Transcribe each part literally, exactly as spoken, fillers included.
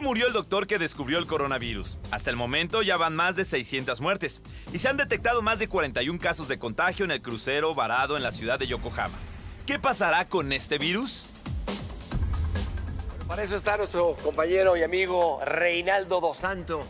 Ayer murió el doctor que descubrió el coronavirus. Hasta el momento ya van más de seiscientas muertes y se han detectado más de cuarenta y un casos de contagio en el crucero varado en la ciudad de Yokohama. ¿Qué pasará con este virus? Bueno, para eso está nuestro compañero y amigo Reinaldo Dos Santos.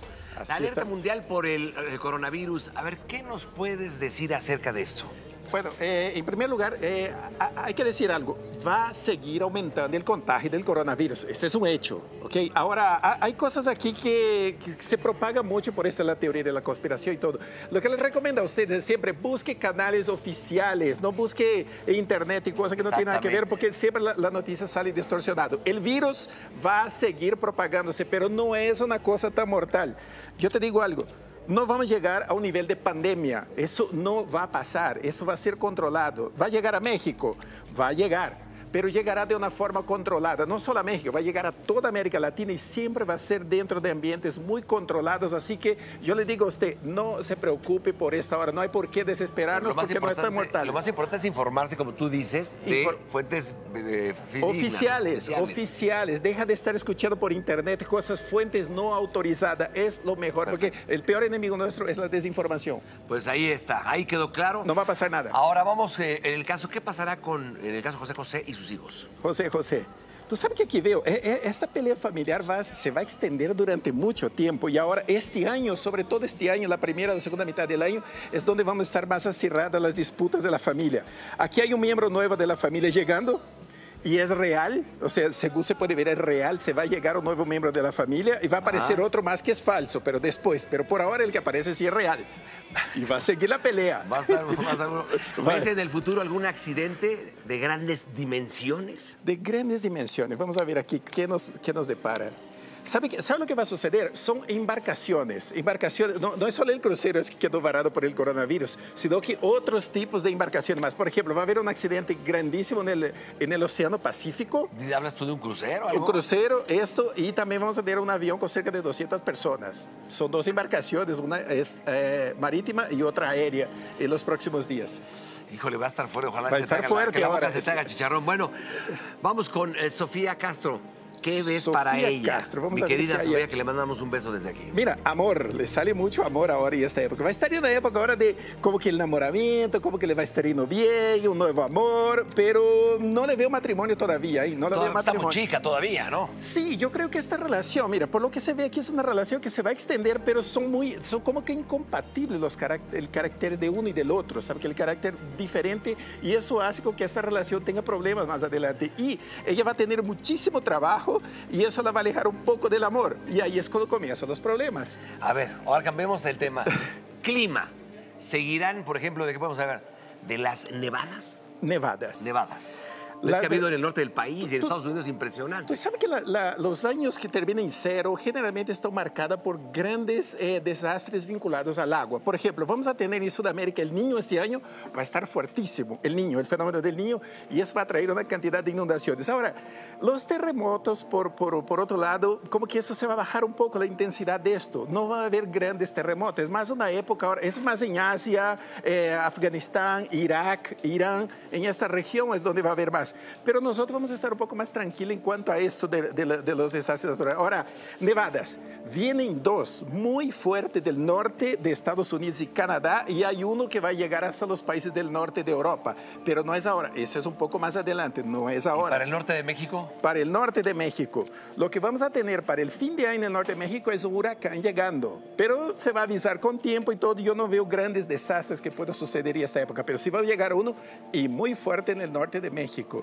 La alerta mundial por el, el coronavirus. A ver, ¿qué nos puedes decir acerca de esto? Bueno, eh, en primer lugar, eh, hay que decir algo. Va a seguir aumentando el contagio del coronavirus. Ese es un hecho, ¿ok? Ahora, hay cosas aquí que, que se propaga mucho por esta la teoría de la conspiración y todo. Lo que les recomiendo a ustedes es siempre busque canales oficiales, no busque internet y cosas que no tienen nada que ver, porque siempre la, la noticia sale distorsionada. El virus va a seguir propagándose, pero no es una cosa tan mortal. Yo te digo algo. No vamos a llegar a un nivel de pandemia, eso no va a pasar, eso va a ser controlado. ¿Va a llegar a México? Va a llegar, pero llegará de una forma controlada, no solo a México, va a llegar a toda América Latina y siempre va a ser dentro de ambientes muy controlados. Así que yo le digo a usted, no se preocupe por esta hora, no hay por qué desesperarnos porque no está mortal. Lo más importante es informarse, como tú dices, de Infor fuentes eh, fidedignas, oficiales, oficiales, oficiales. Deja de estar escuchando por internet cosas, fuentes no autorizadas, es lo mejor. Perfecto. Porque el peor enemigo nuestro es la desinformación. Pues ahí está, ahí quedó claro. No va a pasar nada. Ahora vamos, eh, en el caso, ¿qué pasará con en el caso José José y sus hijos? José José, tú sabes que aquí veo, esta pelea familiar va, se va a extender durante mucho tiempo y ahora este año, sobre todo este año, la primera, la segunda mitad del año, es donde van a estar más acirradas las disputas de la familia. Aquí hay un miembro nuevo de la familia llegando. Y es real, o sea, según se puede ver, es real, se va a llegar un nuevo miembro de la familia y va a aparecer ah. otro más que es falso, pero después, pero por ahora el que aparece sí es real. Y va a seguir la pelea. Va a estar, va a estar uno. ¿Ves en el futuro algún accidente de grandes dimensiones? De grandes dimensiones. Vamos a ver aquí qué nos, qué nos depara. ¿Sabe, ¿Sabe lo que va a suceder? Son embarcaciones, embarcaciones, no, no es solo el crucero que quedó varado por el coronavirus, sino que otros tipos de embarcaciones más. Por ejemplo, va a haber un accidente grandísimo en el, en el Océano Pacífico. ¿Hablas tú de un crucero? ¿Algo? Un crucero, esto, y también vamos a tener un avión con cerca de doscientas personas. Son dos embarcaciones, una es eh, marítima y otra aérea en los próximos días. Híjole, va a estar fuerte, ojalá va a estar fuerte, que la boca se te haga chicharrón. Bueno, vamos con eh, Sofía Castro. ¿Qué ves Sofía para ella? Castro, vamos Mi a querida ver Sofía, que le mandamos un beso desde aquí. Mira, amor, le sale mucho amor ahora y esta época. Va a estar en una época ahora de como que el enamoramiento, como que le va a estar yendo bien, un nuevo amor, pero no le veo matrimonio todavía. ¿eh? No le Tod veo matrimonio. Estamos chica todavía, ¿no? Sí, yo creo que esta relación, mira, por lo que se ve aquí es una relación que se va a extender, pero son muy, son como que incompatibles los carácter, el carácter de uno y del otro, ¿sabes? Que el carácter diferente y eso hace con que esta relación tenga problemas más adelante. Y ella va a tener muchísimo trabajo y eso la va a alejar un poco del amor. Y ahí es cuando comienzan los problemas. A ver, ahora cambiemos el tema. Clima. ¿Seguirán, por ejemplo, de qué podemos hablar? ¿De las nevadas? Nevadas. Nevadas. Es que ha habido en el norte del país y en Estados Unidos impresionante. Tú sabes que la, la, los años que terminan en cero generalmente están marcados por grandes eh, desastres vinculados al agua. Por ejemplo, vamos a tener en Sudamérica el Niño este año, va a estar fuertísimo, el Niño, el fenómeno del Niño, y eso va a traer una cantidad de inundaciones. Ahora, los terremotos, por, por, por otro lado, como que eso se va a bajar un poco la intensidad de esto. No va a haber grandes terremotos, es más una época ahora, es más en Asia, eh, Afganistán, Irak, Irán, en esta región es donde va a haber más. Pero nosotros vamos a estar un poco más tranquilos en cuanto a esto de, de, de los desastres naturales. Ahora, nevadas. Vienen dos muy fuertes del norte de Estados Unidos y Canadá y hay uno que va a llegar hasta los países del norte de Europa. Pero no es ahora. Eso es un poco más adelante. No es ahora. ¿Y para el norte de México? Para el norte de México. Lo que vamos a tener para el fin de año en el norte de México es un huracán llegando. Pero se va a avisar con tiempo y todo. Yo no veo grandes desastres que puedan suceder en esta época. Pero sí va a llegar uno y muy fuerte en el norte de México.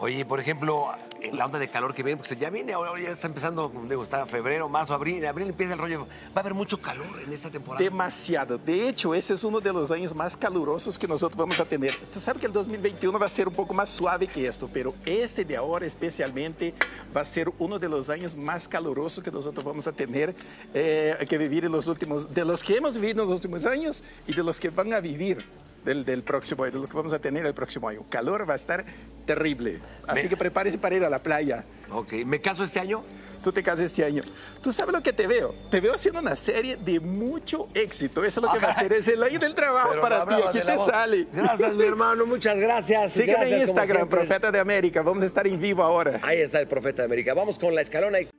Oye, por ejemplo, la onda de calor que viene, porque ya viene, ahora ya está empezando, digo, está febrero, marzo, abril, abril empieza el rollo. Va a haber mucho calor en esta temporada. Demasiado. De hecho, ese es uno de los años más calurosos que nosotros vamos a tener. Usted sabe que el dos mil veintiuno va a ser un poco más suave que esto, pero este de ahora especialmente va a ser uno de los años más calurosos que nosotros vamos a tener, eh, que vivir en los últimos, de los que hemos vivido en los últimos años y de los que van a vivir. Del, del próximo año, de lo que vamos a tener el próximo año. Calor va a estar terrible. Así me... que prepárese para ir a la playa. Ok, ¿me caso este año? Tú te casas este año. ¿Tú sabes lo que te veo? Te veo haciendo una serie de mucho éxito. Eso es lo que va a ser. Es el año del trabajo Pero para ti. Aquí te sale. Gracias, mi hermano. Muchas gracias. Sígueme en Instagram, Profeta de América. Vamos a estar en vivo ahora. Ahí está el Profeta de América. Vamos con la escalona. Y...